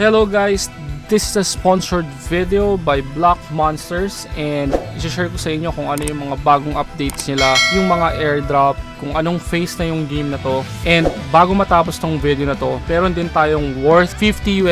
Hello guys, this is a sponsored video by Block Monsters and i-share ko sa inyo kung ano yung mga bagong updates nila, yung mga airdrop, kung anong phase na yung game na to. And bago matapos tong video na to, meron din tayong worth $50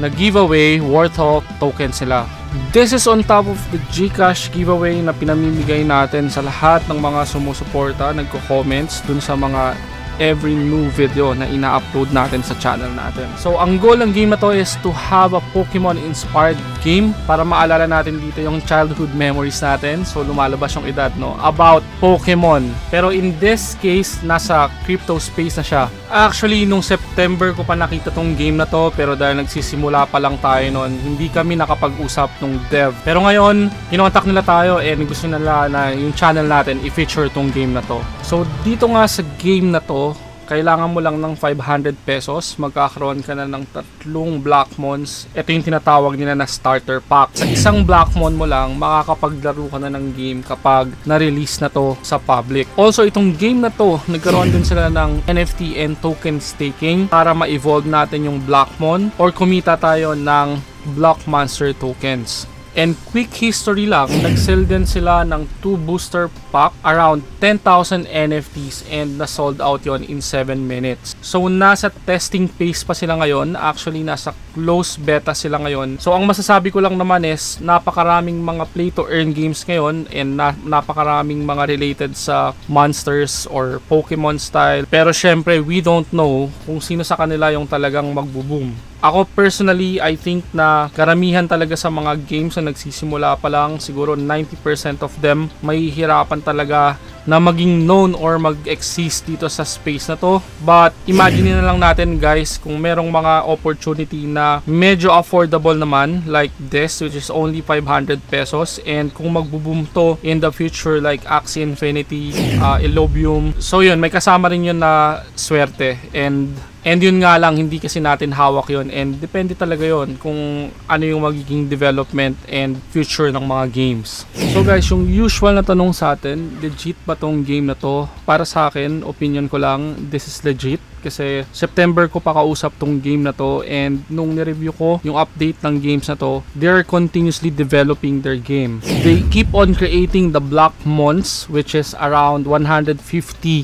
na giveaway worth of tokens nila. This is on top of the GCash giveaway na pinamimigay natin sa lahat ng mga sumusuporta, nagko-comments dun sa mga every new video na ina-upload natin sa channel natin. So, ang goal ng game na to is to have a Pokemon-inspired game para maalala natin dito yung childhood memories natin. So, lumalabas yung edad, no? About Pokemon. Pero in this case, nasa crypto space na siya. Actually, nung September ko pa nakita tong game na to, pero dahil nagsisimula pa lang tayo noon, hindi kami nakapag-usap nung dev. Pero ngayon, kinontak nila tayo and gusto nila na yung channel natin i-feature tong game na to. So, dito nga sa game na to, kailangan mo lang ng 500 pesos, magkakaroon ka na ng 3 Black Moons. Ito yung tinatawag nila na starter pack. Sa isang Black Moon mo lang, makakapaglaro ka na ng game kapag na-release na to sa public. Also, itong game na to, nagkaroon din sila ng NFT and token staking para ma-evolve natin yung Black Moon or kumita tayo ng Block Monster tokens. And quick history lang, nag-sell din sila ng 2 booster pack, around 10,000 NFTs and na-sold out yon in 7 minutes. So, nasa testing phase pa sila ngayon. Actually, nasa close beta sila ngayon. So, ang masasabi ko lang naman is, napakaraming mga play-to-earn games ngayon and napakaraming mga related sa monsters or Pokemon style. Pero, syempre, we don't know kung sino sa kanila yung talagang magbo-boom. Ako personally, I think na karamihan talaga sa mga games na nagsisimula pa lang, siguro 90% of them, may hirapan talaga na maging known or mag-exist dito sa space na to. But imagine na lang natin guys, kung merong mga opportunity na medyo affordable naman like this, which is only 500 pesos, and kung magbo-boom to in the future like Axie Infinity, Illuvium. So yun, may kasama rin yun na swerte. And yun nga lang, hindi kasi natin hawak yun. And depende talaga yun kung ano yung magiging development and future ng mga games. So guys, yung usual na tanong sa atin, legit ba tong game na to? Para sa akin, opinion ko lang, this is legit. Kasi September ko pa kausap tong game na to. And nung nireview ko yung update ng games na to, they're continuously developing their game. They keep on creating the Black Moons, which is around 150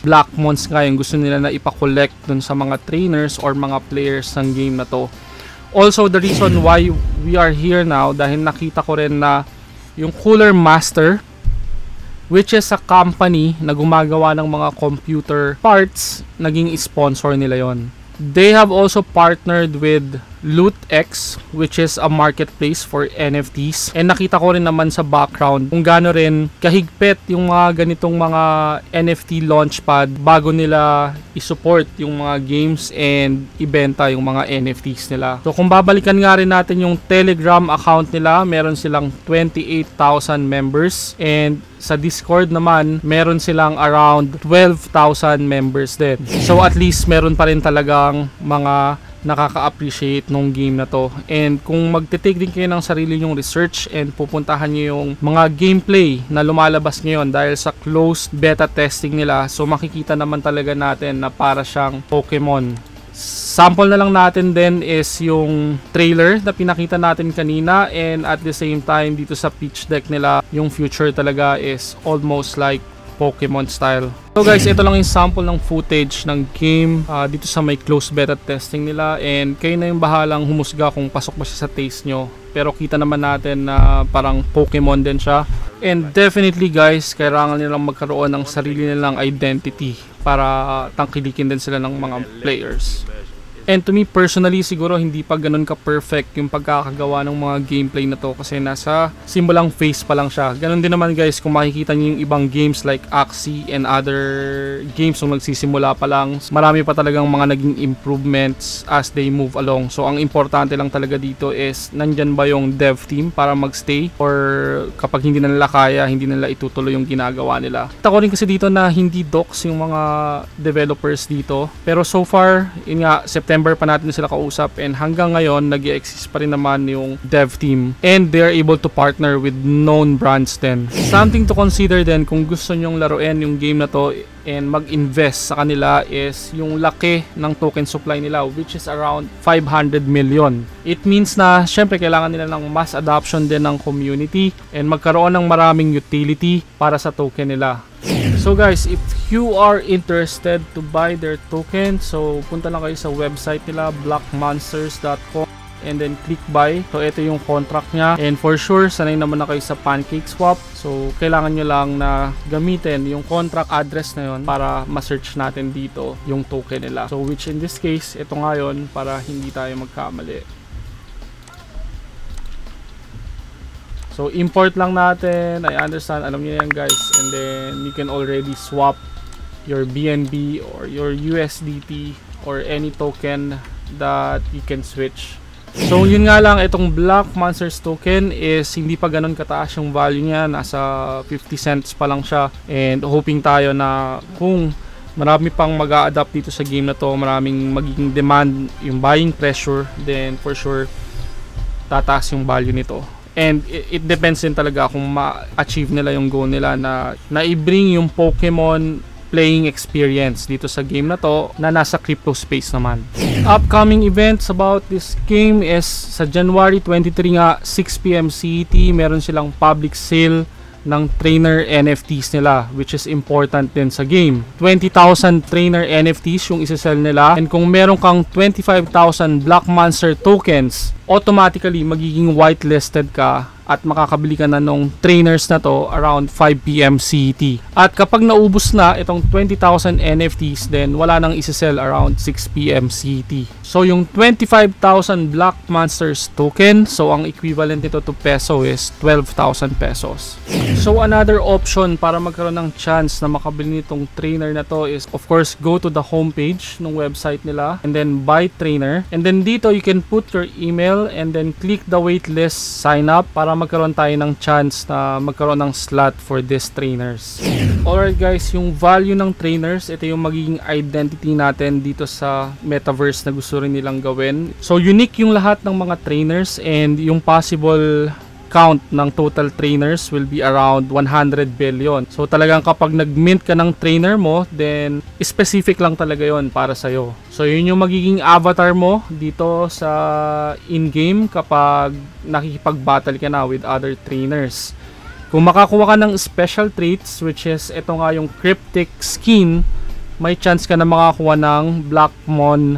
Black Moons nga yung gusto nila na ipakollect dun sa mga train or mga players ng game na to. Also, the reason why we are here now, dahil nakita ko rin na yung Cooler Master, which is a company na gumagawa ng mga computer parts, naging sponsor nila yon. They have also partnered with Loot X, which is a marketplace for NFTs. And nakita ko rin naman sa background kung gaano rin kahigpit yung mga ganitong mga NFT launchpad bago nila isupport yung mga games and ibenta yung mga NFTs nila. So kung babalikan nga rin natin yung Telegram account nila, meron silang 28,000 members. And sa Discord naman, meron silang around 12,000 members din. So at least meron pa rin talagang mga nakaka-appreciate nung game na to. And kung magte-take din kayo ng sarili nyong research and pupuntahan nyo yung mga gameplay na lumalabas ngayon dahil sa closed beta testing nila, so makikita naman talaga natin na para siyang Pokemon. Sample na lang natin din is yung trailer na pinakita natin kanina, and at the same time dito sa pitch deck nila, yung future talaga is almost like Pokemon style. So guys, ito lang yung sample ng footage ng game dito sa may closed beta testing nila, and kayo na yung bahalang humusga kung pasok ba siya sa taste nyo. Pero kita naman natin na parang Pokemon din siya. And definitely guys, kailangan nilang magkaroon ng sarili nilang identity para tangkilikin din sila ng mga players. And to me personally, siguro hindi pa ganun ka-perfect yung pagkakagawa ng mga gameplay na to kasi nasa simulang phase pa lang siya. Ganun din naman guys kung makikita nyo yung ibang games like Axie and other games nung nagsisimula pa lang. Marami pa talagang mga naging improvements as they move along. So ang importante lang talaga dito is nandyan ba yung dev team para magstay, or kapag hindi na nila kaya, hindi nila itutuloy yung ginagawa nila. Kita ko rin kasi dito na hindi docs yung mga developers dito. Pero so far, yun nga, September September pa natin sila kausap, and hanggang ngayon nag-exist pa rin naman yung dev team, and they are able to partner with known brands then. Something to consider then kung gusto nyong laruin yung game na to and mag-invest sa kanila is yung laki ng token supply nila, which is around 500 million. It means na syempre kailangan nila ng mass adoption din ng community and magkaroon ng maraming utility para sa token nila. So guys, if you are interested to buy their token, so punta lang kayo sa website nila, blockmonsters.com, and then click buy. So ito yung contract niya, and for sure sanay naman na kayo sa PancakeSwap, so kailangan nyo lang na gamitin yung contract address na yun para ma-search natin dito yung token nila, so which in this case ito nga yun, para hindi tayo magkamali. So import lang natin, I understand, alam nyo yan guys, and then you can already swap your BNB or your USDT or any token that you can switch. So yun nga lang, itong Black Monsters token is hindi pa ganun kataas yung value niya, nasa 50 cents pa lang siya, and hoping tayo na kung marami pang mag-a-adapt dito sa game na to, maraming magiging demand yung buying pressure, then for sure tataas yung value nito. And it depends din talaga kung ma-achieve nila yung goal nila na na-i-bring yung Pokemon playing experience dito sa game na to na nasa crypto space naman. Upcoming events about this game is sa January 23 nga, 6 PM CET, meron silang public sale ng trainer NFTs nila, which is important din sa game. 20,000 trainer NFTs yung isasell nila, and kung meron kang 25,000 Black Monster tokens, automatically magiging whitelisted ka at makakabili ka na nung trainers na to around 5 PM CET. At kapag naubos na itong 20,000 NFTs, then wala nang isasell around 6 PM CET. So yung 25,000 Black Monsters token, so ang equivalent nito to peso is 12,000 pesos. So another option para magkaroon ng chance na makabili nitong trainer na to is of course go to the homepage ng website nila and then buy trainer, and then dito you can put your email and then click the waitlist sign up para magkaroon tayo ng chance na magkaroon ng slot for these trainers. Alright guys, yung value ng trainers, ito yung magiging identity natin dito sa metaverse na gusto rin nilang gawin. So unique yung lahat ng mga trainers, and yung possible count ng total trainers will be around 100 billion. So talagang kapag nag-mint ka ng trainer mo, then specific lang talaga yon para sa'yo. So yun yung magiging avatar mo dito sa in-game kapag nakikipag-battle ka na with other trainers. Kung makakuha ka ng special traits, which is ito nga yung cryptic skin, may chance ka na makakuha ng Black Moon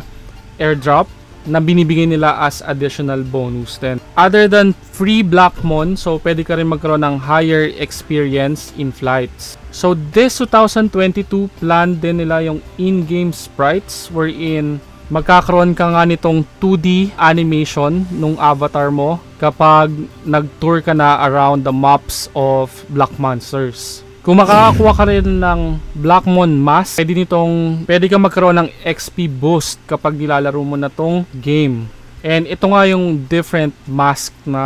airdrop na binibigay nila as additional bonus then. Other than free Black Moon, so pwede ka rin magkaroon ng higher experience in flights. So this 2022 plan din nila yung in-game sprites, wherein magkakaroon ka nga nitong 2D animation nung avatar mo kapag nag-tour ka na around the maps of Black Monsters. Kung makakakuha ka rin ng Black Moon Mask, pwede ka magkaroon ng XP boost kapag nilalaro mo na tong game. And ito nga yung different mask na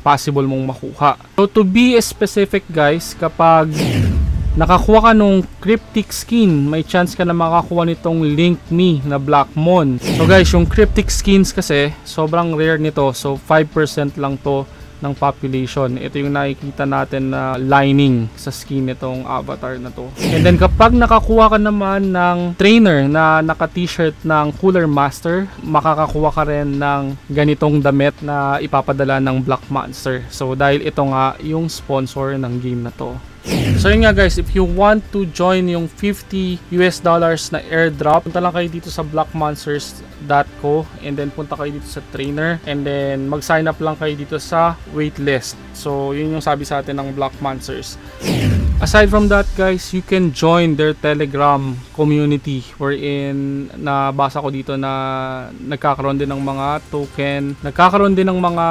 possible mong makuha. So to be specific guys, kapag nakakuha ka nung cryptic skin, may chance ka na makakuha nitong Link Me na Black Moon. So guys, yung cryptic skins kasi, sobrang rare nito. So 5% lang to ng population. Ito yung nakikita natin na lining sa skin nitong avatar na to. And then kapag nakakuha ka naman ng trainer na naka-t-shirt ng Cooler Master, makakakuha ka rin ng ganitong damit na ipapadala ng Black Monster. So dahil ito nga yung sponsor ng game na to. So yun nga guys, if you want to join yung $50 na airdrop, punta lang kayo dito sa blockmonsters.co, and then punta kayo dito sa trainer, and then mag-sign up lang kayo dito sa waitlist. So yun yung sabi sa atin ng Black Monsters. Aside from that guys, you can join their Telegram community, wherein nabasa ko dito na nagkakaroon din ng mga token, nagkakaroon din ng mga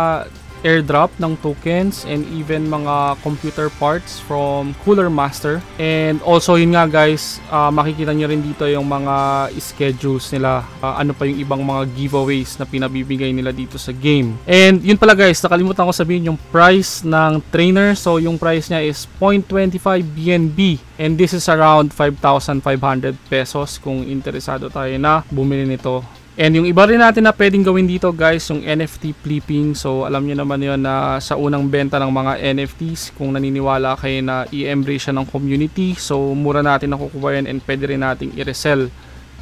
airdrop ng tokens, and even mga computer parts from Cooler Master. And also yun nga guys, makikita nyo rin dito yung mga schedules nila, ano pa yung ibang mga giveaways na pinabibigay nila dito sa game. And yun pala guys, nakalimutan ko sabihin yung price ng trainer. So yung price niya is 0.25 BNB, and this is around 5,500 pesos kung interesado tayo na bumili nito. And yung iba rin natin na pwedeng gawin dito guys, yung NFT flipping. So alam nyo naman yun na sa unang benta ng mga NFTs, kung naniniwala kayo na i-embrace siya ng community, so mura natin nakukuha yan and pwede rin nating i-resell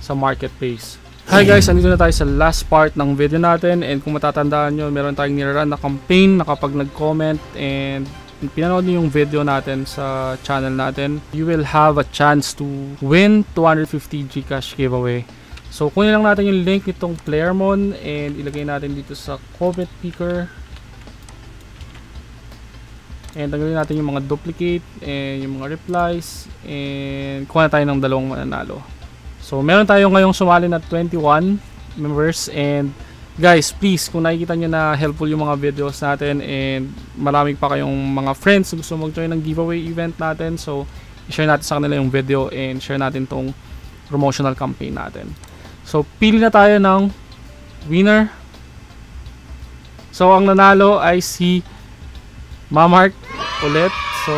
sa marketplace. Hi guys, andito na tayo sa last part ng video natin. And kung matatandaan nyo, meron tayong nirerun na campaign na kapag nag-comment and pinanood niyo yung video natin sa channel natin, you will have a chance to win 250 GCash giveaway. So kunin lang natin yung link nitong Playermon and ilagay natin dito sa Covet Picker. And tanggalin natin yung mga duplicate and yung mga replies and kuha na tayo ng dalawang mananalo. So meron tayo ngayong sumali na 21 members. And guys, please, kung nakikita nyo na helpful yung mga videos natin and marami pa kayong mga friends na gusto mag-join ng giveaway event natin, so share natin sa kanila yung video and share natin tong promotional campaign natin. So pili na tayo ng winner. So ang nanalo ay si Mamark ulit. So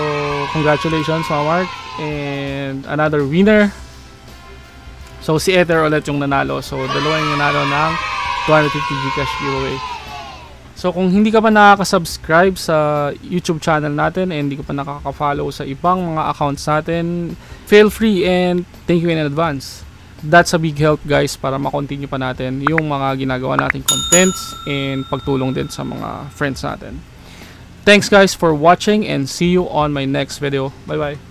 congratulations Mamark. And another winner, so si Ether ulit yung nanalo. So dalawa yung nanalo ng 250 GCash giveaway. So kung hindi ka pa nakaka-subscribe sa YouTube channel natin and hindi ka pa nakaka-follow sa ibang mga accounts natin, feel free and thank you in advance. That's a big help guys para ma-continue pa natin yung mga ginagawa nating contents and pagtulong din sa mga friends natin. Thanks guys for watching and see you on my next video. Bye bye!